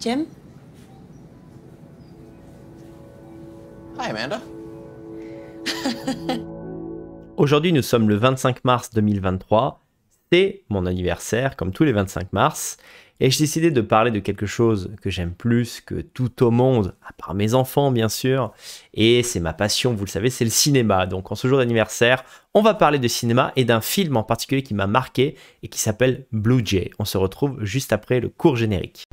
Tu aimes? Hi Amanda. Aujourd'hui, nous sommes le 25 mars 2023. C'est mon anniversaire, comme tous les 25 mars. Et j'ai décidé de parler de quelque chose que j'aime plus que tout au monde, à part mes enfants bien sûr, et c'est ma passion, vous le savez, c'est le cinéma. Donc en ce jour d'anniversaire, on va parler de cinéma et d'un film en particulier qui m'a marqué et qui s'appelle Blue Jay. On se retrouve juste après le court générique.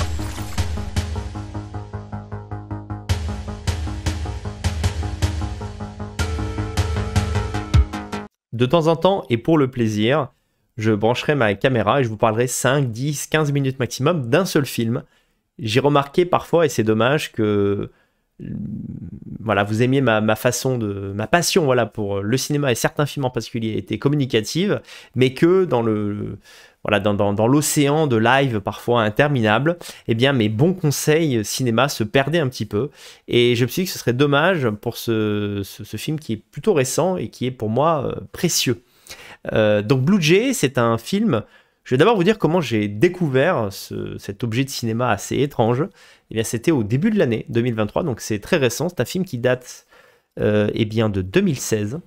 De temps en temps, et pour le plaisir, je brancherai ma caméra et je vous parlerai 5, 10, 15 minutes maximum d'un seul film. J'ai remarqué parfois, et c'est dommage, que voilà, vous aimiez ma passion voilà, pour le cinéma et certains films en particulier étaient communicative, mais que dans le voilà, dans l'océan de live parfois interminable, eh bien mes bons conseils cinéma se perdaient un petit peu. Et je me suis dit que ce serait dommage pour ce film qui est plutôt récent et qui est pour moi précieux. Donc Blue Jay, c'est un film. Je vais d'abord vous dire comment j'ai découvert cet objet de cinéma assez étrange. Eh bien, c'était au début de l'année 2023, donc c'est très récent. C'est un film qui date eh bien, de 2016,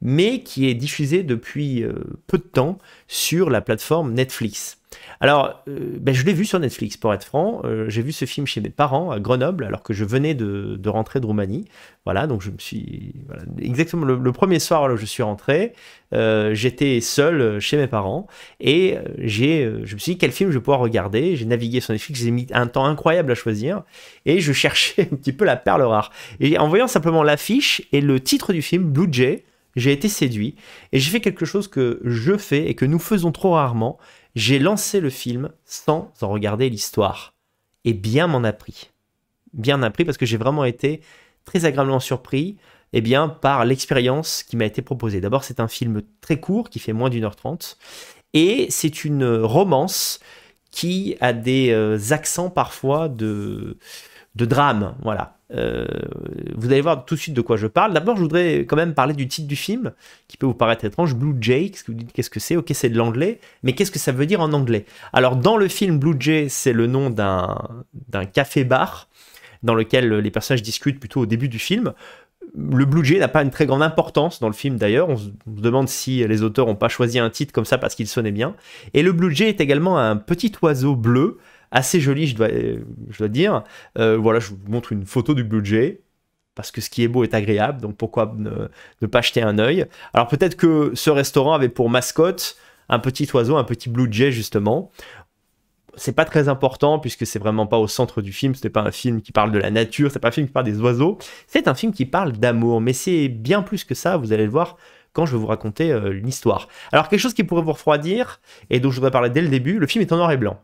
mais qui est diffusé depuis peu de temps sur la plateforme Netflix. Alors, je l'ai vu sur Netflix, pour être franc. J'ai vu ce film chez mes parents à Grenoble, alors que je venais de rentrer de Roumanie. Voilà, donc je me suis... Voilà, exactement le premier soir, alors, je suis rentré. J'étais seul chez mes parents et je me suis dit quel film je vais pouvoir regarder. J'ai navigué sur Netflix, j'ai mis un temps incroyable à choisir et je cherchais un petit peu la perle rare. Et en voyant simplement l'affiche et le titre du film, Blue Jay, j'ai été séduit et j'ai fait quelque chose que je fais et que nous faisons trop rarement. J'ai lancé le film sans en regarder l'histoire et bien m'en a pris. Bien appris parce que j'ai vraiment été très agréablement surpris. Eh bien, par l'expérience qui m'a été proposée. D'abord, c'est un film très court qui fait moins d'1h30 et c'est une romance qui a des accents parfois de drame. Voilà. Vous allez voir tout de suite de quoi je parle. D'abord, je voudrais quand même parler du titre du film qui peut vous paraître étrange, Blue Jay. Qu'est-ce que c'est? Ok, c'est de l'anglais, mais qu'est-ce que ça veut dire en anglais? Alors, dans le film, Blue Jay, c'est le nom d'un café-bar dans lequel les personnages discutent plutôt au début du film. Le Blue Jay n'a pas une très grande importance dans le film d'ailleurs, on se demande si les auteurs n'ont pas choisi un titre comme ça parce qu'il sonnait bien. Et le Blue Jay est également un petit oiseau bleu, assez joli je dois dire. Voilà, je vous montre une photo du Blue Jay, parce que ce qui est beau est agréable, donc pourquoi ne pas jeter un œil. Alors peut-être que ce restaurant avait pour mascotte un petit oiseau, un petit Blue Jay justement. C'est pas très important puisque c'est vraiment pas au centre du film, c'est pas un film qui parle de la nature, c'est pas un film qui parle des oiseaux, c'est un film qui parle d'amour, mais c'est bien plus que ça, vous allez le voir quand je vais vous raconter l'histoire. Alors quelque chose qui pourrait vous refroidir, et dont je voudrais parler dès le début, le film est en noir et blanc.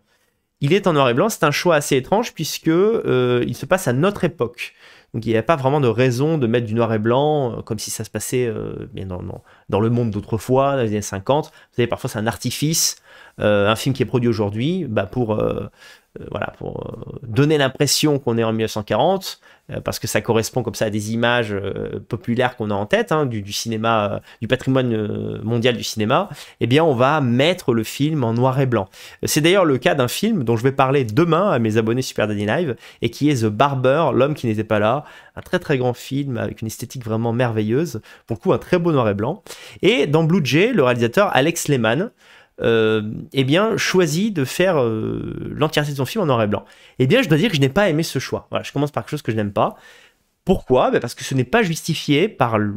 Il est en noir et blanc, c'est un choix assez étrange puisque il se passe à notre époque. Donc il n'y a pas vraiment de raison de mettre du noir et blanc, comme si ça se passait dans le monde d'autrefois, dans les années 50. Vous savez, parfois c'est un artifice, un film qui est produit aujourd'hui, pour donner l'impression qu'on est en 1940, parce que ça correspond comme ça à des images populaires qu'on a en tête, hein, du cinéma, du patrimoine mondial du cinéma, eh bien on va mettre le film en noir et blanc. C'est d'ailleurs le cas d'un film dont je vais parler demain à mes abonnés Super Danny Live, et qui est The Barber, l'homme qui n'était pas là, un très très grand film avec une esthétique vraiment merveilleuse, pour le coup un très beau noir et blanc. Et dans Blue Jay, le réalisateur Alex Lehmann, eh bien, choisit de faire l'entièreté de son film en noir et blanc. Eh bien, je dois dire que je n'ai pas aimé ce choix. Voilà, je commence par quelque chose que je n'aime pas. Pourquoi? Parce que ce n'est pas justifié par le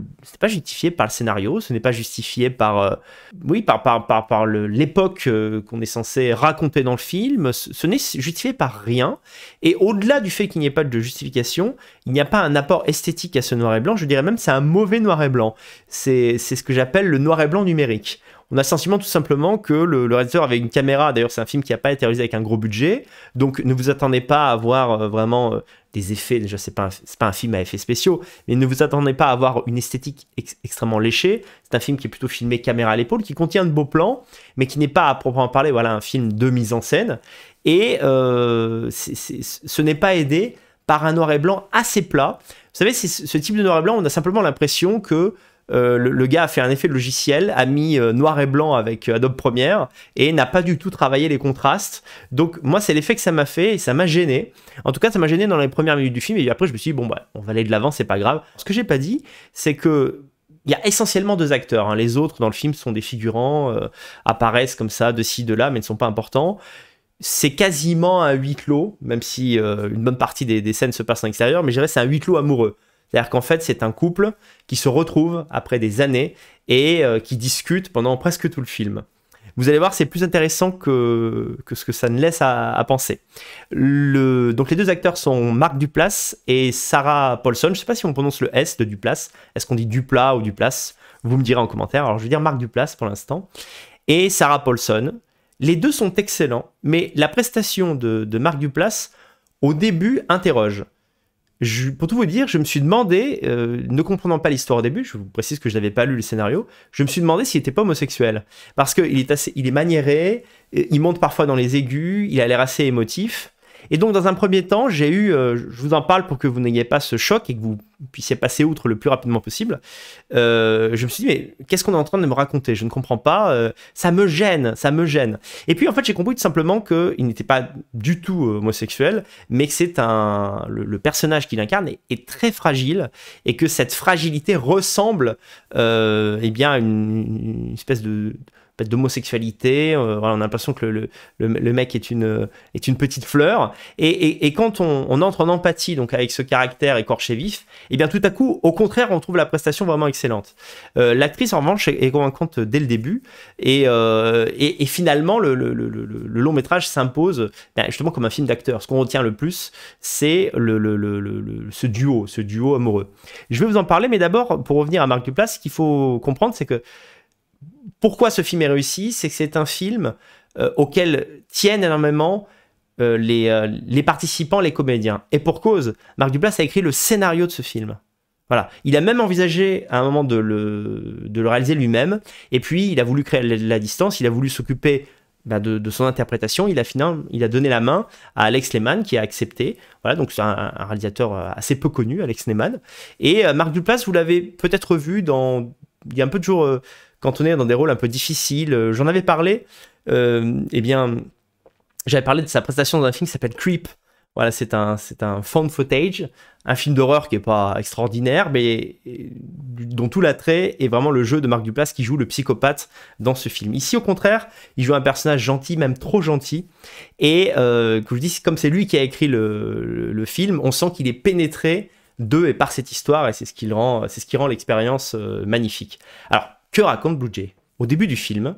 scénario, ce n'est pas justifié par par l'époque qu'on est censé raconter dans le film, ce n'est justifié par rien. Et au-delà du fait qu'il n'y ait pas de justification, il n'y a pas un apport esthétique à ce noir et blanc, je dirais même c'est un mauvais noir et blanc. C'est ce que j'appelle le noir et blanc numérique. On a le sentiment tout simplement que le réalisateur avait une caméra, d'ailleurs c'est un film qui n'a pas été réalisé avec un gros budget, donc ne vous attendez pas à avoir vraiment des effets, déjà c'est pas un film à effets spéciaux, mais ne vous attendez pas à avoir une esthétique extrêmement léchée, c'est un film qui est plutôt filmé caméra à l'épaule, qui contient de beaux plans, mais qui n'est pas à proprement parler voilà, un film de mise en scène, et ce n'est pas aidé par un noir et blanc assez plat. Vous savez, ce type de noir et blanc, on a simplement l'impression que le gars a fait un effet logiciel, a mis noir et blanc avec Adobe Premiere et n'a pas du tout travaillé les contrastes. Donc moi c'est l'effet que ça m'a fait et ça m'a gêné. En tout cas ça m'a gêné dans les premières minutes du film et après je me suis dit bon bah on va aller de l'avant, c'est pas grave. Ce que j'ai pas dit c'est que il y a essentiellement deux acteurs, hein. Les autres dans le film sont des figurants, apparaissent comme ça de ci de là mais ne sont pas importants. C'est quasiment un huis clos, même si une bonne partie des scènes se passent en extérieur, mais je dirais c'est un huis clos amoureux. C'est-à-dire qu'en fait, c'est un couple qui se retrouve après des années et qui discute pendant presque tout le film. Vous allez voir, c'est plus intéressant que ce que ça ne laisse à penser. Donc les deux acteurs sont Mark Duplass et Sarah Paulson. Je ne sais pas si on prononce le S de Duplass. Est-ce qu'on dit Dupla ou Duplass? Vous me direz en commentaire. Alors je vais dire Mark Duplass pour l'instant. Et Sarah Paulson. Les deux sont excellents, mais la prestation de Mark Duplass, au début, interroge. Pour tout vous dire, je me suis demandé, ne comprenant pas l'histoire au début, je vous précise que je n'avais pas lu le scénario, je me suis demandé s'il n'était pas homosexuel. Parce qu'il est assez, il est maniéré, il monte parfois dans les aigus, il a l'air assez émotif. Et donc, dans un premier temps, j'ai eu, je vous en parle pour que vous n'ayez pas ce choc et que vous puissiez passer outre le plus rapidement possible. Je me suis dit, mais qu'est-ce qu'on est en train de me raconter? Je ne comprends pas. Ça me gêne, ça me gêne. Et puis, en fait, j'ai compris tout simplement qu'il n'était pas du tout homosexuel, mais que c'est le personnage qu'il incarne est très fragile et que cette fragilité ressemble, eh bien, une espèce de d'homosexualité, voilà, on a l'impression que le mec est une petite fleur, et quand on entre en empathie donc avec ce caractère écorché vif, et bien tout à coup, au contraire, on trouve la prestation vraiment excellente. L'actrice, en revanche, est convaincante dès le début, et finalement, le long métrage s'impose ben, justement comme un film d'acteur. Ce qu'on retient le plus, c'est ce duo amoureux. Je vais vous en parler, mais d'abord, pour revenir à Mark Duplass, ce qu'il faut comprendre, c'est que pourquoi ce film est réussi, c'est que c'est un film auquel tiennent énormément les participants, les comédiens. Et pour cause, Mark Duplass a écrit le scénario de ce film. Voilà. Il a même envisagé à un moment de le réaliser lui-même. Et puis, il a voulu créer la distance, il a voulu s'occuper ben, de son interprétation. Il a donné la main à Alex Lehmann qui a accepté. Voilà, donc c'est un réalisateur assez peu connu, Alex Lehmann. Et Mark Duplass, vous l'avez peut-être vu dans... Il y a un peu de jours... quand on est dans des rôles un peu difficiles, j'en avais parlé, eh bien, j'avais parlé de sa prestation dans un film qui s'appelle Creep. Voilà, c'est un found footage, un film d'horreur qui n'est pas extraordinaire, mais dont tout l'attrait est vraiment le jeu de Mark Duplass qui joue le psychopathe dans ce film. Ici, au contraire, il joue un personnage gentil, même trop gentil, et que je dis, comme c'est lui qui a écrit le film, on sent qu'il est pénétré de et par cette histoire, et c'est ce qui rend l'expérience magnifique. Alors, que raconte Blue Jay? Au début du film,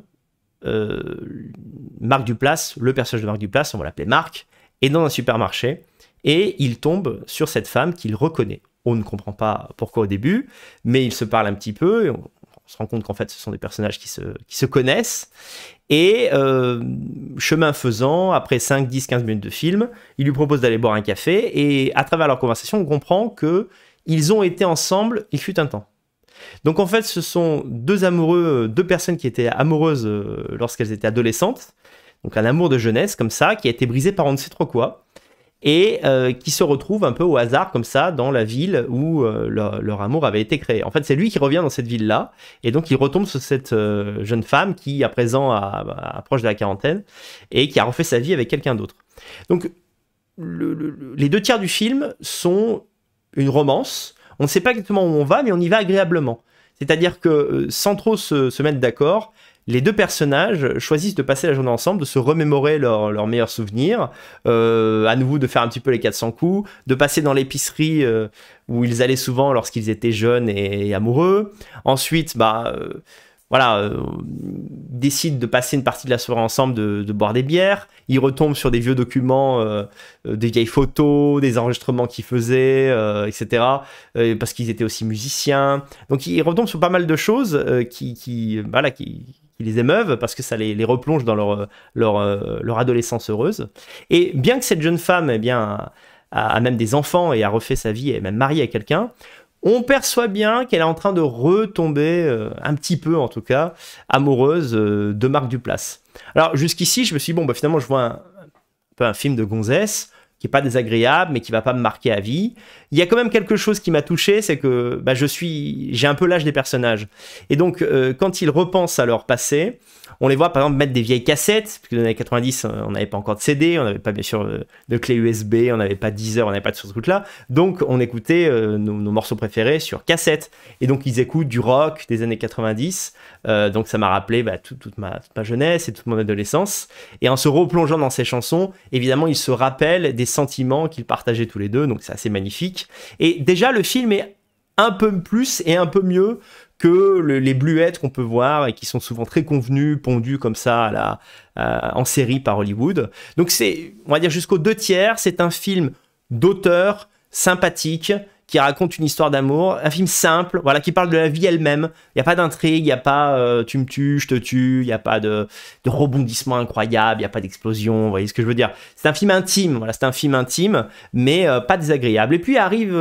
Mark Duplass, le personnage de Mark Duplass, on va l'appeler Mark, est dans un supermarché et il tombe sur cette femme qu'il reconnaît. On ne comprend pas pourquoi au début, mais il se parle un petit peu et on se rend compte qu'en fait ce sont des personnages qui se connaissent. Et chemin faisant, après 5, 10, 15 minutes de film, il lui propose d'aller boire un café et à travers leur conversation, on comprend qu'ils ont été ensemble il fut un temps. Donc en fait, ce sont deux amoureux, deux personnes qui étaient amoureuses lorsqu'elles étaient adolescentes, donc un amour de jeunesse comme ça, qui a été brisé par on ne sait trop quoi, et qui se retrouvent un peu au hasard comme ça dans la ville où leur amour avait été créé. En fait, c'est lui qui revient dans cette ville-là, et donc il retombe sur cette jeune femme qui, à présent, approche de la quarantaine, et qui a refait sa vie avec quelqu'un d'autre. Donc les deux tiers du film sont une romance. On ne sait pas exactement où on va, mais on y va agréablement. C'est-à-dire que, sans trop se mettre d'accord, les deux personnages choisissent de passer la journée ensemble, de se remémorer leurs meilleurs souvenirs, à nouveau de faire un petit peu les 400 coups, de passer dans l'épicerie où ils allaient souvent lorsqu'ils étaient jeunes et amoureux. Ensuite, bah... voilà, décident de passer une partie de la soirée ensemble, de boire des bières. Ils retombent sur des vieux documents, des vieilles photos, des enregistrements qu'ils faisaient, etc. Parce qu'ils étaient aussi musiciens. Donc ils retombent sur pas mal de choses voilà, qui les émeuvent parce que ça les replonge dans leur adolescence heureuse. Et bien que cette jeune femme eh bien, a même des enfants et a refait sa vie et est même mariée à quelqu'un, on perçoit bien qu'elle est en train de retomber, un petit peu en tout cas, amoureuse de Mark Duplass. Alors jusqu'ici, je me suis dit, bon, bah, finalement, je vois un film de gonzesse, qui n'est pas désagréable, mais qui ne va pas me marquer à vie. Il y a quand même quelque chose qui m'a touché, c'est que bah, j'ai un peu l'âge des personnages. Et donc, quand ils repensent à leur passé, on les voit par exemple mettre des vieilles cassettes, parce que dans les années 90, on n'avait pas encore de CD, on n'avait pas bien sûr de clé USB, on n'avait pas de Deezer, on n'avait pas de ce truc-là. Donc, on écoutait nos morceaux préférés sur cassette. Et donc, ils écoutent du rock des années 90. Donc, ça m'a rappelé bah, toute ma jeunesse et toute mon adolescence. Et en se replongeant dans ces chansons, évidemment, ils se rappellent des sentiments qu'ils partageaient tous les deux, donc c'est assez magnifique. Et déjà, le film est un peu plus et un peu mieux que les bluettes qu'on peut voir et qui sont souvent très convenues, pondues comme ça en série par Hollywood. Donc c'est, on va dire, jusqu'aux 2 tiers, c'est un film d'auteur sympathique qui raconte une histoire d'amour, un film simple, voilà, qui parle de la vie elle-même. Il n'y a pas d'intrigue, il n'y a pas tu me tues, je te tue, il n'y a pas de rebondissement incroyable, il n'y a pas d'explosion, vous voyez ce que je veux dire. C'est un film intime, voilà, c'est un film intime, mais pas désagréable. Et puis arrive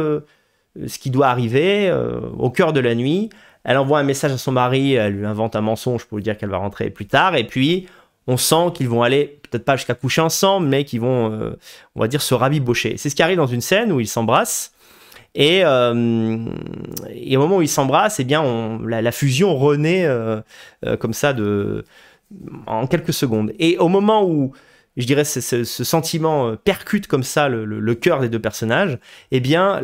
ce qui doit arriver, au cœur de la nuit, elle envoie un message à son mari, elle lui invente un mensonge pour lui dire qu'elle va rentrer plus tard, et puis on sent qu'ils vont aller, peut-être pas jusqu'à coucher ensemble, mais qu'ils vont, on va dire, se rabibocher. C'est ce qui arrive dans une scène où ils s'embrassent, et au moment où ils s'embrassent, eh bien, la fusion renaît comme ça en quelques secondes. Et au moment où, je dirais, ce sentiment percute comme ça le cœur des deux personnages, eh bien,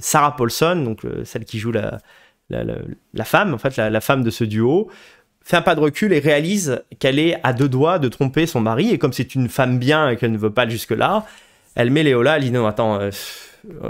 Sarah Paulson, donc celle qui joue la femme, en fait, la femme de ce duo, fait un pas de recul et réalise qu'elle est à 2 doigts de tromper son mari. Et comme c'est une femme bien et qu'elle ne veut pas jusque-là, elle met Léola, elle dit non, attends.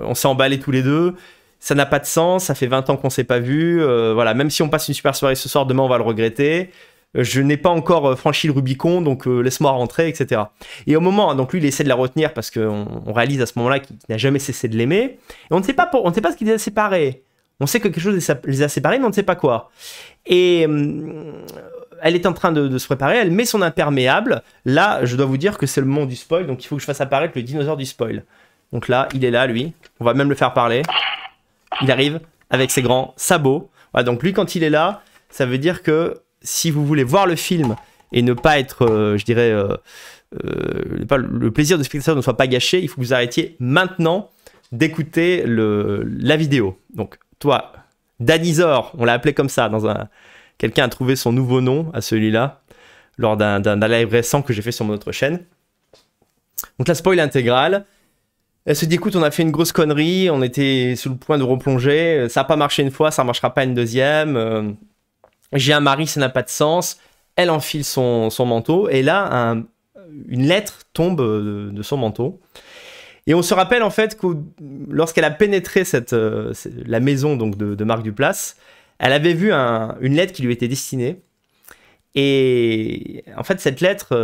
On s'est emballés tous les deux, ça n'a pas de sens, ça fait 20 ans qu'on ne s'est pas vu, voilà, même si on passe une super soirée ce soir, demain on va le regretter, je n'ai pas encore franchi le Rubicon, donc laisse-moi rentrer, etc. Et au moment, donc lui il essaie de la retenir parce qu'on réalise à ce moment-là qu'il n'a jamais cessé de l'aimer, et on ne sait pas ce qui les a séparés, on sait que quelque chose les a séparés, mais on ne sait pas quoi. Et elle est en train de se préparer, elle met son imperméable, là je dois vous dire que c'est le moment du spoil, donc il faut que je fasse apparaître le dinosaure du spoil. Donc là, il est là, lui. On va même le faire parler. Il arrive avec ses grands sabots. Voilà, donc lui, quand il est là, ça veut dire que si vous voulez voir le film et ne pas être, je dirais, le plaisir de spectateur ne soit pas gâché, il faut que vous arrêtiez maintenant d'écouter la vidéo. Donc toi, Danizor, on l'a appelé comme ça. Quelqu'un a trouvé son nouveau nom à celui-là lors d'un live récent que j'ai fait sur mon autre chaîne. Donc la spoil intégrale. Elle se dit, écoute, on a fait une grosse connerie, on était sur le point de replonger, ça n'a pas marché une fois, ça ne marchera pas une deuxième, j'ai un mari, ça n'a pas de sens, elle enfile son manteau, et là, une lettre tombe de son manteau. Et on se rappelle en fait que lorsqu'elle a pénétré la maison donc, de Mark Duplass, elle avait vu une lettre qui lui était destinée, et en fait cette lettre,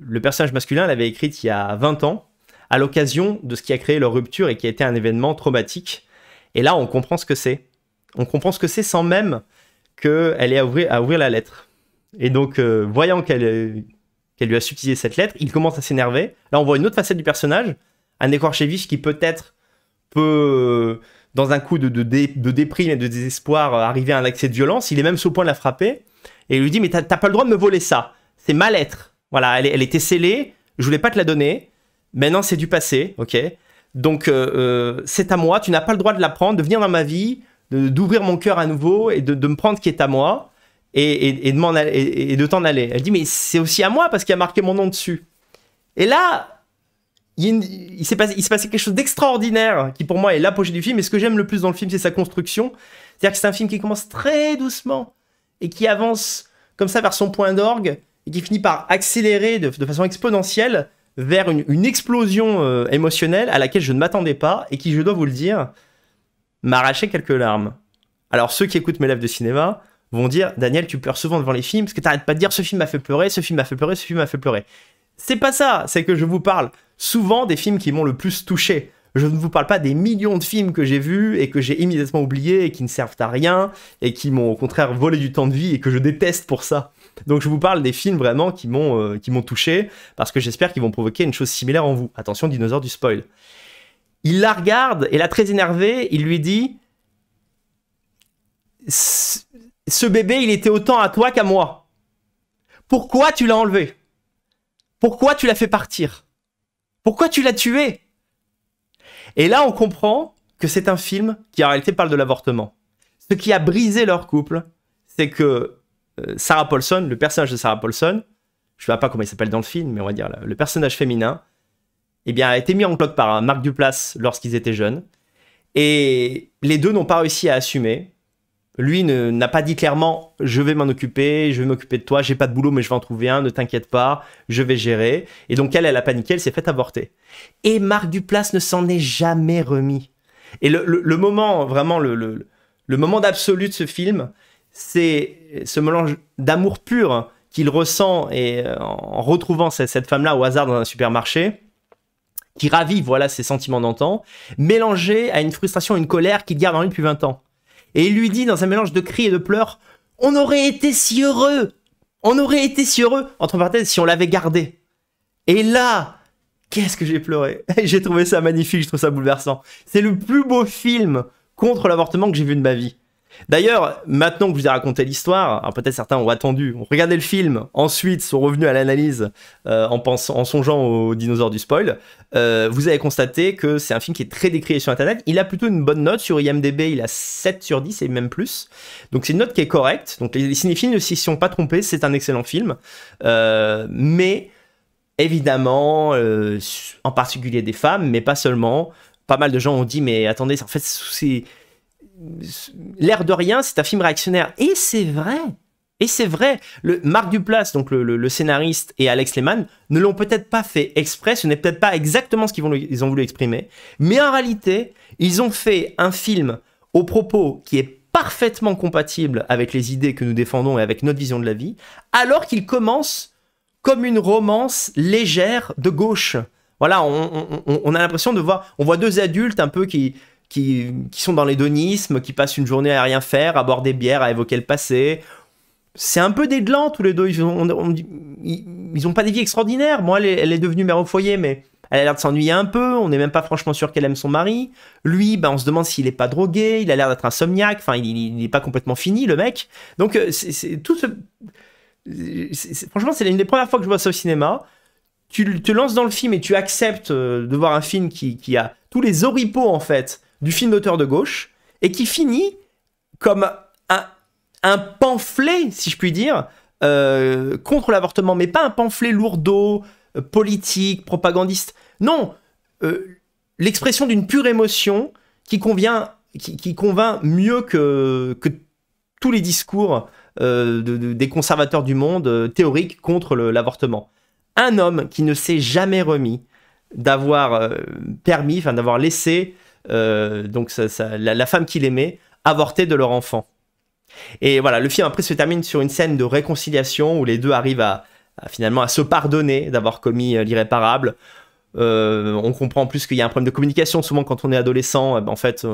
le personnage masculin l'avait écrite il y a 20 ans, à l'occasion de ce qui a créé leur rupture et qui a été un événement traumatique. Et là, on comprend ce que c'est. On comprend ce que c'est sans même qu'elle ait à ouvrir la lettre. Et donc, voyant qu'elle lui a subtilisé cette lettre, il commence à s'énerver. Là, on voit une autre facette du personnage, un écorché vif qui peut-être peut, dans un coup de déprime et de désespoir, arriver à un accès de violence. Il est même sur le point de la frapper. Et il lui dit, mais t'as pas le droit de me voler ça. C'est ma lettre. Voilà, elle était scellée. Je voulais pas te la donner. Maintenant, c'est du passé, ok. Donc, c'est à moi, tu n'as pas le droit de la prendre, de venir dans ma vie, d'ouvrir mon cœur à nouveau et de me prendre qui est à moi et de t'en aller. Elle dit, mais c'est aussi à moi parce qu'il y a marqué mon nom dessus. Et là, il s'est passé quelque chose d'extraordinaire qui, pour moi, est l'apogée du film. Et ce que j'aime le plus dans le film, c'est sa construction. C'est-à-dire que c'est un film qui commence très doucement et qui avance comme ça vers son point d'orgue et qui finit par accélérer de façon exponentielle vers une explosion émotionnelle à laquelle je ne m'attendais pas et qui, je dois vous le dire, m'arrachait quelques larmes. Alors ceux qui écoutent mes lives de cinéma vont dire « Daniel, tu pleures souvent devant les films parce que t'arrêtes pas de dire « ce film m'a fait pleurer, ce film m'a fait pleurer, ce film m'a fait pleurer ». C'est pas ça, c'est que je vous parle souvent des films qui m'ont le plus touché. Je ne vous parle pas des millions de films que j'ai vus et que j'ai immédiatement oubliés et qui ne servent à rien et qui m'ont au contraire volé du temps de vie et que je déteste pour ça. Donc je vous parle des films vraiment qui m'ont touché parce que j'espère qu'ils vont provoquer une chose similaire en vous. Attention, dinosaure du spoil. Il la regarde et là, très énervé, il lui dit « Ce bébé, il était autant à toi qu'à moi. Pourquoi tu l'as enlevé? Pourquoi tu l'as fait partir? Pourquoi tu l'as tué? Et là, on comprend que c'est un film qui, en réalité, parle de l'avortement. Ce qui a brisé leur couple, c'est que Sarah Paulson, le personnage de Sarah Paulson, je ne sais pas comment il s'appelle dans le film, mais on va dire le personnage féminin, eh bien, a été mis en cloque par Mark Duplass lorsqu'ils étaient jeunes. Et les deux n'ont pas réussi à assumer. Lui n'a pas dit clairement « je vais m'en occuper, je vais m'occuper de toi, j'ai pas de boulot mais je vais en trouver un, ne t'inquiète pas, je vais gérer ». Et donc elle, elle a paniqué, elle s'est faite avorter. Et Mark Duplass ne s'en est jamais remis. Et le moment, vraiment, le moment d'absolu de ce film, c'est ce mélange d'amour pur qu'il ressent et, en retrouvant cette femme-là au hasard dans un supermarché, qui ravive voilà, ses sentiments d'antan, mélangé à une frustration, une colère qu'il garde en lui depuis 20 ans. Et il lui dit, dans un mélange de cris et de pleurs, « On aurait été si heureux ! On aurait été si heureux !» Entre parenthèses, si on l'avait gardé. Et là, qu'est-ce que j'ai pleuré. J'ai trouvé ça magnifique, je trouve ça bouleversant. C'est le plus beau film contre l'avortement que j'ai vu de ma vie. D'ailleurs, maintenant que je vous ai raconté l'histoire, alors peut-être certains ont attendu, ont regardé le film, ensuite sont revenus à l'analyse en songeant aux dinosaures du spoil, vous avez constaté que c'est un film qui est très décrié sur Internet. Il a plutôt une bonne note sur IMDb, il a 7 sur 10 et même plus. Donc c'est une note qui est correcte. Donc les cinéphiles ne s'y sont pas trompés, c'est un excellent film. Mais évidemment, en particulier des femmes, mais pas seulement, pas mal de gens ont dit « mais attendez, en fait c'est... » L'air de rien, c'est un film réactionnaire. Et c'est vrai. Et c'est vrai. Mark Duplass, donc le scénariste, et Alex Lehmann ne l'ont peut-être pas fait exprès. Ce n'est peut-être pas exactement ce qu'ils ont voulu exprimer. Mais en réalité, ils ont fait un film au propos qui est parfaitement compatible avec les idées que nous défendons et avec notre vision de la vie, alors qu'il commence comme une romance légère de gauche. Voilà, on a l'impression de voir... On voit deux adultes un peu qui sont dans l'hédonisme, qui passent une journée à rien faire, à boire des bières, à évoquer le passé. C'est un peu des glands tous les deux. Ils n'ont pas des vies extraordinaires. Moi, elle est devenue mère au foyer, mais elle a l'air de s'ennuyer un peu. On n'est même pas franchement sûr qu'elle aime son mari. Lui, ben, on se demande s'il n'est pas drogué. Il a l'air d'être insomniaque. Enfin, il n'est pas complètement fini, le mec. Donc, franchement, c'est l'une des premières fois que je vois ça au cinéma. Tu te lances dans le film et tu acceptes de voir un film qui a tous les oripeaux, en fait, du film d'auteur de gauche, et qui finit comme un pamphlet, si je puis dire, contre l'avortement, mais pas un pamphlet lourdeau, politique, propagandiste. Non, l'expression d'une pure émotion qui convainc mieux que tous les discours des conservateurs du monde théoriques contre l'avortement. Un homme qui ne s'est jamais remis d'avoir permis, enfin d'avoir laissé donc la femme qu'il aimait avorter de leur enfant. Et voilà, le film après se termine sur une scène de réconciliation où les deux arrivent finalement à se pardonner d'avoir commis l'irréparable. On comprend en plus qu'il y a un problème de communication. Souvent quand on est adolescent, en fait,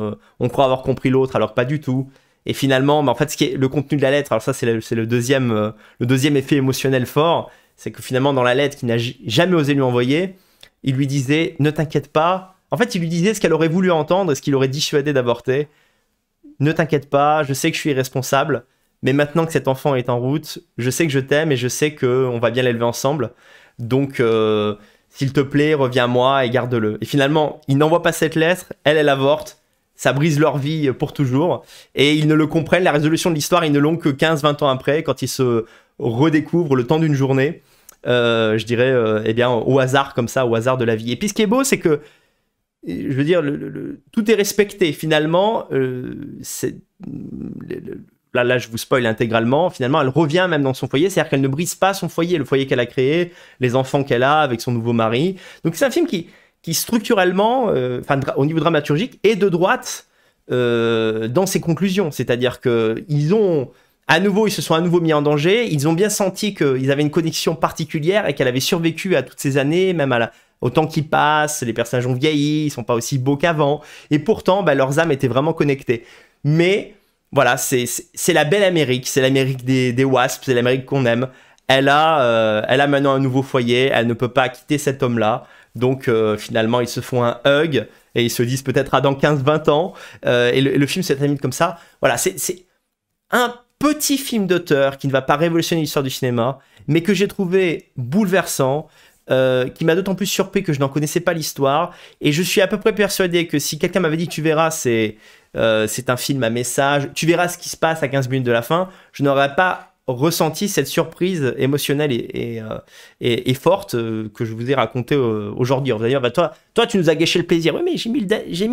on croit avoir compris l'autre alors que pas du tout. Et finalement, en fait, ce qui est le contenu de la lettre, alors ça c'est le deuxième effet émotionnel fort, c'est que finalement dans la lettre qu'il n'a jamais osé lui envoyer, il lui disait « ne t'inquiète pas ». En fait, il lui disait ce qu'elle aurait voulu entendre et ce qui l'aurait dissuadé d'avorter. « Ne t'inquiète pas, je sais que je suis irresponsable, mais maintenant que cet enfant est en route, je sais que je t'aime et je sais qu'on va bien l'élever ensemble. Donc, s'il te plaît, reviens à moi et garde-le. » Et finalement, il n'envoie pas cette lettre, elle avorte, ça brise leur vie pour toujours. Et ils ne le comprennent, la résolution de l'histoire, ils ne l'ont que 15-20 ans après, quand ils se redécouvrent le temps d'une journée. Je dirais, eh bien, au hasard comme ça, au hasard de la vie. Et puis ce qui est beau, c'est que, je veux dire, tout est respecté. Finalement, là, je vous spoil intégralement, finalement, elle revient même dans son foyer, c'est-à-dire qu'elle ne brise pas son foyer, le foyer qu'elle a créé, les enfants qu'elle a avec son nouveau mari. Donc c'est un film qui structurellement, au niveau dramaturgique, est de droite dans ses conclusions. C'est-à-dire qu'ils ont... À nouveau, ils se sont à nouveau mis en danger. Ils ont bien senti qu'ils avaient une connexion particulière et qu'elle avait survécu à toutes ces années, même au temps qui passe. Les personnages ont vieilli, ils sont pas aussi beaux qu'avant. Et pourtant, bah, leurs âmes étaient vraiment connectées. Mais voilà, c'est la belle Amérique. C'est l'Amérique des Wasps, c'est l'Amérique qu'on aime. Elle a maintenant un nouveau foyer. Elle ne peut pas quitter cet homme-là. Donc finalement, ils se font un hug et ils se disent peut-être à dans 15-20 ans. Et le film se termine comme ça. Voilà, c'est un petit film d'auteur qui ne va pas révolutionner l'histoire du cinéma, mais que j'ai trouvé bouleversant, qui m'a d'autant plus surpris que je n'en connaissais pas l'histoire, et je suis à peu près persuadé que si quelqu'un m'avait dit tu verras, c'est un film à message, tu verras ce qui se passe à 15 minutes de la fin, je n'aurais pas ressenti cette surprise émotionnelle et forte que je vous ai racontée aujourd'hui. D'ailleurs, bah, toi, tu nous as gâché le plaisir. Oui, mais j'ai mis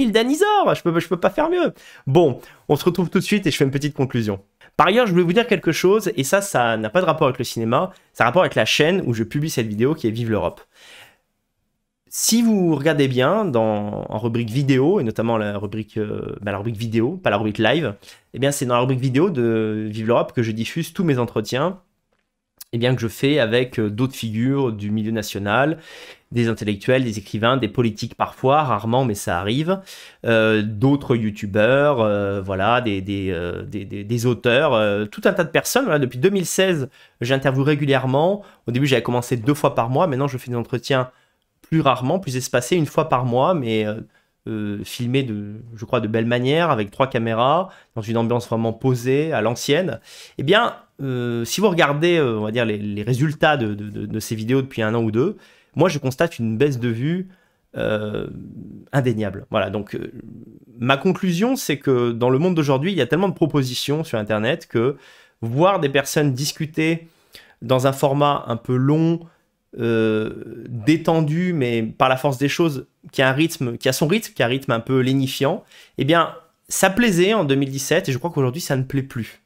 le Danisor, je peux pas faire mieux. Bon, on se retrouve tout de suite et je fais une petite conclusion. Par ailleurs, je voulais vous dire quelque chose, et ça n'a pas de rapport avec le cinéma, ça a rapport avec la chaîne où je publie cette vidéo qui est Vive l'Europe. Si vous regardez bien en rubrique vidéo, et notamment la rubrique vidéo, pas la rubrique live, eh bien c'est dans la rubrique vidéo de Vive l'Europe que je diffuse tous mes entretiens, eh bien que je fais avec d'autres figures du milieu national, des intellectuels, des écrivains, des politiques parfois, rarement mais ça arrive, d'autres youtubeurs, voilà, des auteurs, tout un tas de personnes. Voilà, depuis 2016, j'interviewe régulièrement. Au début, j'avais commencé 2 fois par mois. Maintenant, je fais des entretiens plus rarement, plus espacé, 1 fois par mois, mais filmé je crois, de belle manière, avec 3 caméras, dans une ambiance vraiment posée, à l'ancienne. Eh bien, si vous regardez, on va dire, les résultats de ces vidéos depuis 1 an ou 2, moi, je constate une baisse de vues indéniable. Voilà, donc, ma conclusion, c'est que dans le monde d'aujourd'hui, il y a tellement de propositions sur Internet que voir des personnes discuter dans un format un peu long, détendu, mais par la force des choses, qui a un rythme un peu lénifiant, eh bien, ça plaisait en 2017 et je crois qu'aujourd'hui, ça ne plaît plus.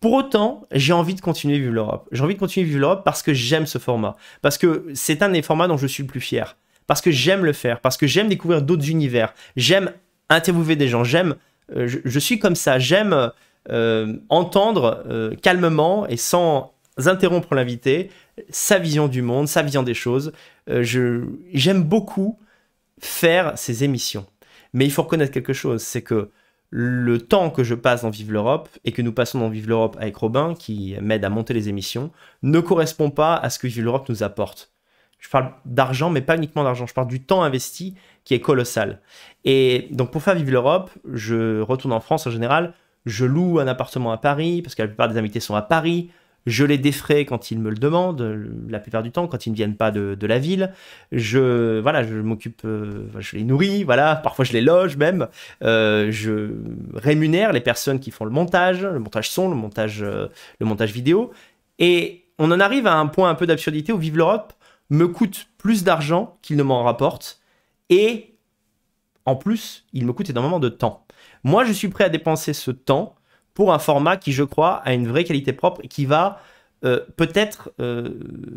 Pour autant, j'ai envie de continuer Vive l'Europe. J'ai envie de continuer Vive l'Europe parce que j'aime ce format, parce que c'est un des formats dont je suis le plus fier, parce que j'aime le faire, parce que j'aime découvrir d'autres univers, j'aime interviewer des gens, j'aime, je suis comme ça, j'aime entendre calmement et sans interrompre l'invité, sa vision du monde, sa vision des choses. J'aime beaucoup faire ces émissions. Mais il faut reconnaître quelque chose, c'est que le temps que je passe dans Vive l'Europe et que nous passons dans Vive l'Europe avec Robin, qui m'aide à monter les émissions, ne correspond pas à ce que Vive l'Europe nous apporte. Je parle d'argent, mais pas uniquement d'argent. Je parle du temps investi qui est colossal. Et donc pour faire Vive l'Europe, je retourne en France en général, je loue un appartement à Paris, parce que la plupart des invités sont à Paris. Je les défraie quand ils me le demandent, la plupart du temps, quand ils ne viennent pas de la ville. Je m'occupe, je les nourris, voilà, parfois je les loge même. Je rémunère les personnes qui font le montage son, le montage vidéo. Et on en arrive à un point un peu d'absurdité où Vive l'Europe me coûte plus d'argent qu'il ne m'en rapporte. Et en plus, il me coûte énormément de temps. Moi, je suis prêt à dépenser ce temps pour un format qui, je crois, a une vraie qualité propre et qui va peut-être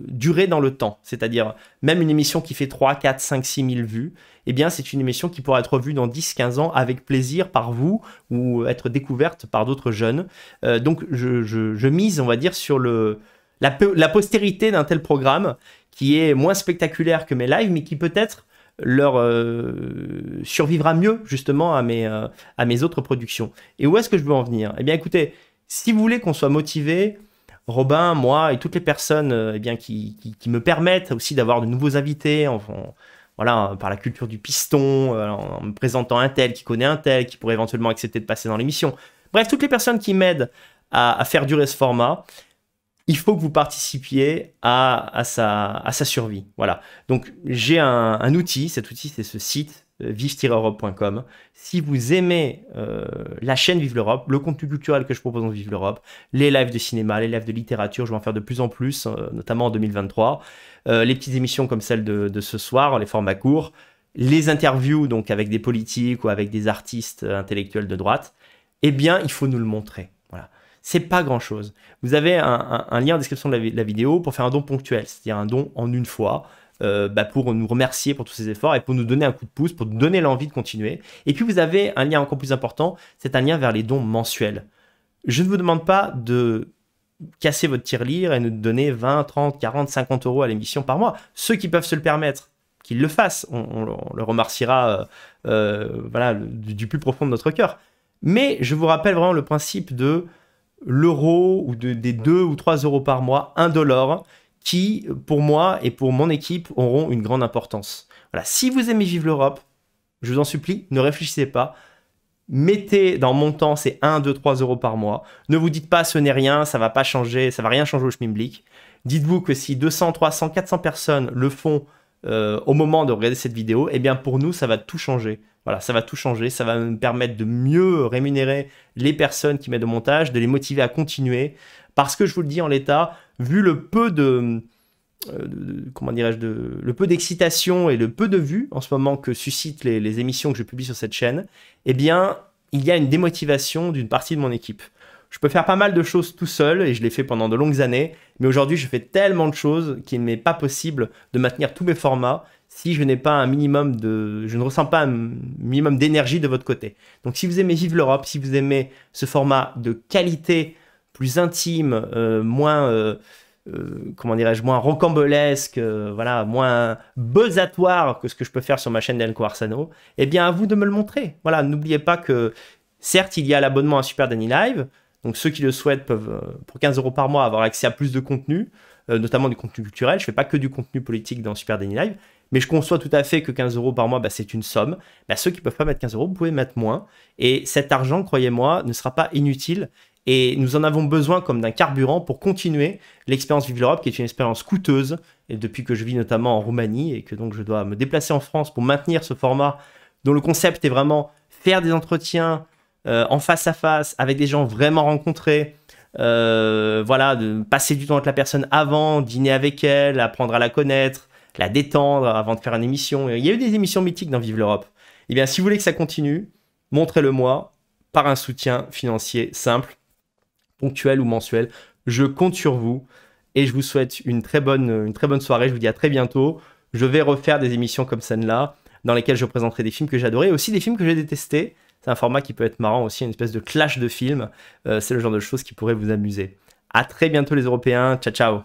durer dans le temps. C'est-à-dire, même une émission qui fait 3, 4, 5, 6 000 vues, eh bien, c'est une émission qui pourra être revue dans 10, 15 ans avec plaisir par vous ou être découverte par d'autres jeunes. Donc, je mise, on va dire, sur la postérité d'un tel programme qui est moins spectaculaire que mes lives, mais qui peut-être leur survivra mieux justement à mes autres productions. Et où est-ce que je veux en venir? Eh bien écoutez, si vous voulez qu'on soit motivé, Robin, moi et toutes les personnes eh bien, qui me permettent aussi d'avoir de nouveaux invités, voilà, par la culture du piston, en me présentant un tel qui connaît un tel, qui pourrait éventuellement accepter de passer dans l'émission. Bref, toutes les personnes qui m'aident à faire durer ce format, il faut que vous participiez à sa survie. Voilà. Donc, j'ai un outil. Cet outil, c'est ce site, vive-europe.com. Si vous aimez la chaîne Vive l'Europe, le contenu culturel que je propose dans Vive l'Europe, les lives de cinéma, les lives de littérature, je vais en faire de plus en plus, notamment en 2023. Les petites émissions comme celle de ce soir, les formats courts, les interviews donc avec des politiques ou avec des artistes intellectuels de droite, eh bien, il faut nous le montrer. Voilà. C'est pas grand chose. Vous avez un lien en description de la vidéo pour faire un don ponctuel, c'est-à-dire un don en 1 fois, pour nous remercier pour tous ces efforts et pour nous donner un coup de pouce, pour nous donner l'envie de continuer. Et puis vous avez un lien encore plus important, c'est un lien vers les dons mensuels. Je ne vous demande pas de casser votre tirelire et de donner 20, 30, 40, 50 euros à l'émission par mois. Ceux qui peuvent se le permettre, qu'ils le fassent. On le remerciera voilà, du plus profond de notre cœur. Mais je vous rappelle vraiment le principe de l'euro ou des 2 ou 3 euros par mois, 1 dollar, qui, pour moi et pour mon équipe, auront une grande importance. Voilà. Si vous aimez Vive l'Europe, je vous en supplie, ne réfléchissez pas. Mettez dans mon temps ces 1, 2, 3 euros par mois. Ne vous dites pas ce n'est rien, ça ne va pas changer, ça ne va rien changer au schmilblick. Dites-vous que si 200, 300, 400 personnes le font au moment de regarder cette vidéo, eh bien pour nous, ça va tout changer. Voilà, ça va tout changer, ça va nous permettre de mieux rémunérer les personnes qui mettent au montage, de les motiver à continuer. Parce que je vous le dis en l'état, vu le peu de... comment dirais-je, le peu d'excitation et le peu de vues en ce moment que suscitent les émissions que je publie sur cette chaîne, eh bien, il y a une démotivation d'une partie de mon équipe. Je peux faire pas mal de choses tout seul et je l'ai fait pendant de longues années, mais aujourd'hui, je fais tellement de choses qu'il n'est pas possible de maintenir tous mes formats si je n'ai pas un minimum de... je ne ressens pas un minimum d'énergie de votre côté. Donc, si vous aimez Vive l'Europe, si vous aimez ce format de qualité plus intime, moins... comment dirais-je, moins rocambolesque, voilà, moins buzzatoire que ce que je peux faire sur ma chaîne d'Elko Arsano, eh bien à vous de me le montrer. Voilà, n'oubliez pas que certes il y a l'abonnement à Super Danny Live, donc ceux qui le souhaitent peuvent pour 15 € par mois avoir accès à plus de contenu, notamment du contenu culturel. Je ne fais pas que du contenu politique dans Super Danny Live, mais je conçois tout à fait que 15 € par mois, bah, c'est une somme. Bah, ceux qui ne peuvent pas mettre 15 €, vous pouvez mettre moins, et cet argent, croyez-moi, ne sera pas inutile. Et nous en avons besoin comme d'un carburant pour continuer l'expérience Vive l'Europe, qui est une expérience coûteuse, et depuis que je vis notamment en Roumanie et que donc je dois me déplacer en France pour maintenir ce format dont le concept est vraiment faire des entretiens en face à face avec des gens vraiment rencontrés, voilà, de passer du temps avec la personne avant, dîner avec elle, apprendre à la connaître, la détendre avant de faire une émission. Il y a eu des émissions mythiques dans Vive l'Europe. Eh bien, si vous voulez que ça continue, montrez-le-moi par un soutien financier simple, ponctuel ou mensuel. Je compte sur vous et je vous souhaite une très bonne soirée. Je vous dis à très bientôt. Je vais refaire des émissions comme celle-là dans lesquelles je présenterai des films que j'adorais et aussi des films que j'ai détestés. C'est un format qui peut être marrant aussi, une espèce de clash de films. C'est le genre de choses qui pourrait vous amuser. À très bientôt les Européens. Ciao, ciao.